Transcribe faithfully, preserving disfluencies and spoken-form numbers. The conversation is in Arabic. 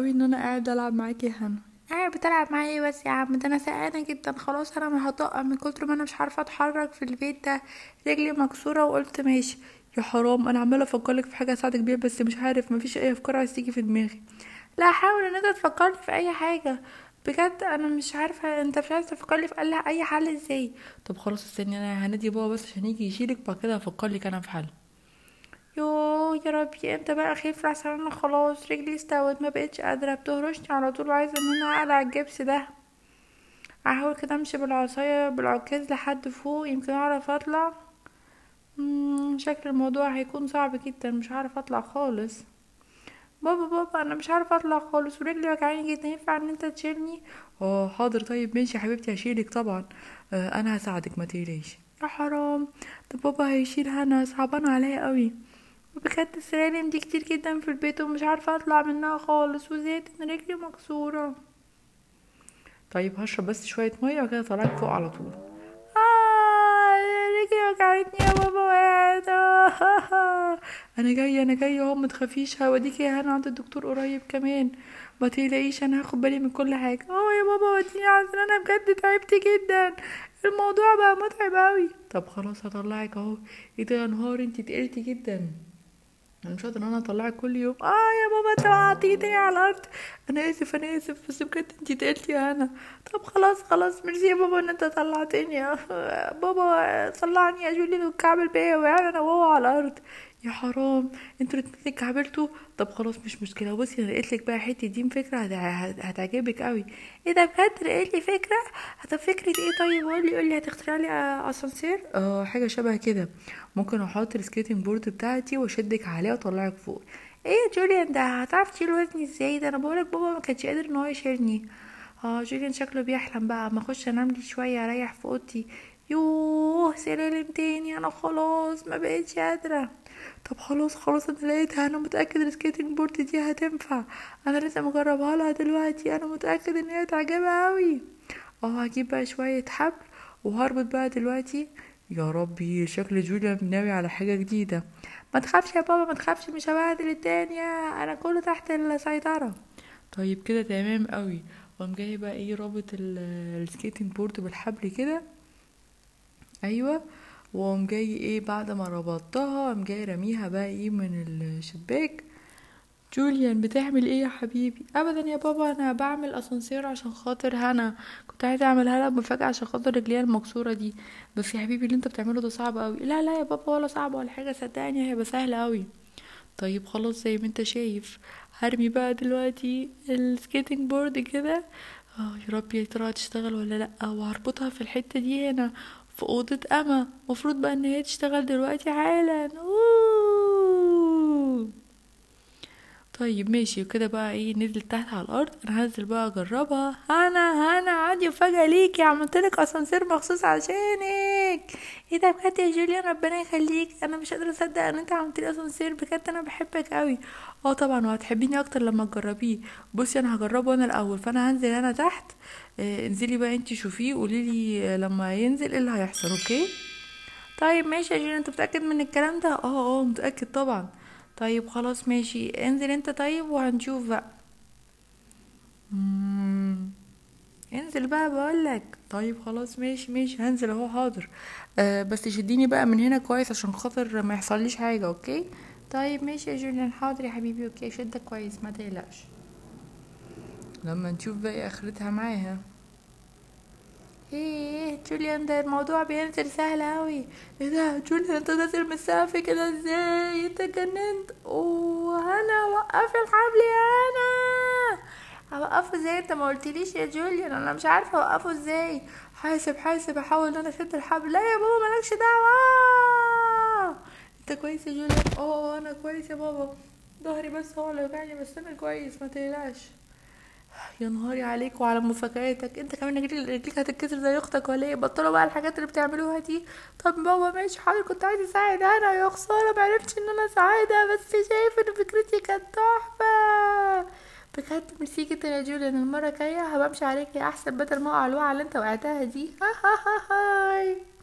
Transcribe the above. قوي ان انا قاعد العب معاكي يا هنا. قاعد بتلعب معايا ايه بس يا عم؟ ده انا سقعانه جدا خلاص، انا ما هطقم من كتر ما انا مش عارفه اتحرك في البيت ده، رجلي مكسوره. وقلت ماشي يا حرام، انا عماله افكرلك في حاجه اساعدك بيها بس مش عارف، مفيش اي افكار عايز تيجي في دماغي. لا حاول ان انت تفكرلي في اي حاجه بجد، انا مش عارفه انت مش عايز تفكرلي في اي حل ازاي. طب خلاص استني انا هنادي بابا بس عشان يجي يشيلك، بعد كده هفكرلك انا في حل. يوه يا ربي امتى بقى خيف، لحسن انا خلاص رجلي استوت ما بقتش قادره، بتهرشني على طول وعايزه ان انا اقلع الجبس ده. احاول كده امشي بالعصايه بالعكاز لحد فوق يمكن اعرف اطلع. مم شكل الموضوع هيكون صعب جدا، مش عارف اطلع خالص. بابا بابا انا مش عارفه اطلع خالص ورجلي وجعاني جدا، ينفع ان انت تشيلني؟ اه حاضر طيب ماشي يا حبيبتي هشيلك طبعا. آه انا هساعدك ما تقلقيش. يا حرام ده بابا هيشيل هنا، صعبان عليا قوي بجد. السلالم دي كتير جدا في البيت ومش عارفه اطلع منها خالص، وزيت ان رجلي مكسوره. طيب هشرب بس شويه ميه وكده طلعت فوق على طول. اه رجلي وجعتني يا بابا وقعت. انا جايه انا جايه اهو، متخافيش هوديكي يا هنا عند الدكتور قريب كمان، ما تقلقيش انا هاخد بالي من كل حاجه. اه يا بابا وديني عشان انا بجد تعبت جدا، الموضوع بقى متعب اوي. طب خلاص هطلعك اهو. ايه ده يا نهار انتي تقلتي جدا، انا مش قادره ان انا اطلعك كل يوم. اه يا بابا انت وقعتي ايديا على الارض، انا اسف انا اسف بس بجد انتي تقلتي يا هنا. طب خلاص خلاص ميرسي يا بابا ان انت طلعتني. بابا طلعني يا جوليان والكعبل بيا وقعنا انا وهو على الارض. يا حرام انتوا الاتنين اتكعبلتوا. طب خلاص مش مشكله، بصي انا لقيتلك بقى حته دي فكره هتعجبك قوي. ايه ده بجد لقيتلي فكره؟ طب فكره ايه؟ طيب قولي قولي هتخترع لي اسانسير؟ اه حاجه شبه كده، ممكن احط السكيتنج بورد بتاعتي واشدك عليه واطلعك فوق. ايه يا جوليان ده هتعرف تشيل وزني ازاي؟ ده انا بقولك بابا ما كانش قادر ان هو يشيلني. اه جوليان شكله بيحلم بقى، ما اخش انام لي شويه اريح في اوضتي. يوه سلالم تاني، انا خلاص ما بقتش قادره. طب خلاص خلاص انا لقيتها، انا متاكد السكيتنج بورد دي هتنفع، انا لسه مجربها لها دلوقتي، انا متاكد ان هي هتعجبها قوي. اه هجيب بقى شويه حبل وهربط بقى دلوقتي. يا ربي شكل جوليان ناوي على حاجه جديده. ما تخافش يا بابا ما تخافش، مش هبهدل الدنيا، انا كله تحت السيطره. طيب كده تمام قوي. وقام جاي بقى ايه رابط السكيتنج بورد بالحبل كده، ايوه. وقام جاي ايه بعد ما ربطتها قام جاي رميها بقى ايه من الشباك. جوليان بتعمل ايه يا حبيبي؟ ابدا يا بابا انا بعمل اسانسير عشان خاطر هنا، كنت عايزه اعملها لها مفاجاه عشان خاطر رجليها المكسوره دي. بس يا حبيبي اللي انت بتعمله ده صعب قوي. لا لا يا بابا ولا صعب ولا حاجه صدقني، هيبقى سهله قوي. طيب خلاص زي ما انت شايف هرمي بقى دلوقتي السكيتنج بورد كده. اه يا ربي يا ترى هتشتغل ولا لا؟ وهربطها في الحته دي هنا في اوضه اما، المفروض بقى ان هي تشتغل دلوقتي حالا. طيب ماشي وكده بقى ايه نزلت تحت على الارض. انا هنزل بقى اجربها. هنا هنا عندي مفاجاه ليكي، عملتلك اسانسير مخصوص عشانك. ايه ده بجد يا جوليان ربنا يخليك، انا مش قادره اصدق ان انت عملتلي اسانسير بجد، انا بحبك قوي. اه طبعا وهتحبيني اكتر لما تجربيه. بصي انا هجربه انا الاول، فانا هنزل انا تحت. آه انزلي بقى انتي شوفيه قوليلي لما ينزل ايه اللي هيحصل. اوكي طيب ماشي يا جوليان، انت متاكد من الكلام ده؟ اه اه متاكد طبعا. طيب خلاص ماشي انزل انت طيب وهنشوف بقى. مم. انزل بقى بقولك. طيب خلاص ماشي ماشي هنزل اهو حاضر. آه بس شديني بقى من هنا كويس عشان خاطر ما يحصليش حاجه. اوكي طيب ماشي يا جوليان حاضر يا حبيبي. اوكي شدك كويس ما تقلقش، لما نشوف بقى اخرتها معاها. ايه جوليان ده الموضوع بينزل سهل اوي. ايه ده جوليان انت نازل من السقف كده ازاي؟ انت اتجننت. اوه هنا وقفي الحبل يا هنا. اوقفه ازاي؟ انت ما قلتليش يا جوليان، انا مش عارفه اوقفه ازاي. حاسب حاسب احاول ان انا اشد الحبل. لا يا بابا مالكش دعوه. انت كويس يا جوليان؟ اه انا كويس يا بابا، ضهري بس هو اللي وجعني بس انا كويس ما تقلقش. يا نهاري عليك وعلى مفاجاتك، انت كمان رجليك هتتكسر زي اختك ولا ايه؟ بطلوا بقى الحاجات اللي بتعملوها دي. طب بابا ماشي حاضر كنت عايزه اساعد انا، يا خساره معرفتش ان انا اساعدها، بس شايف ان فكرتي كانت تحفه بجد. ميرسي جدا يا جوليان، المره الجايه هبمشي عليكي احسن بدل ما اقع الوقعه اللي انت وقعتها دي. هاي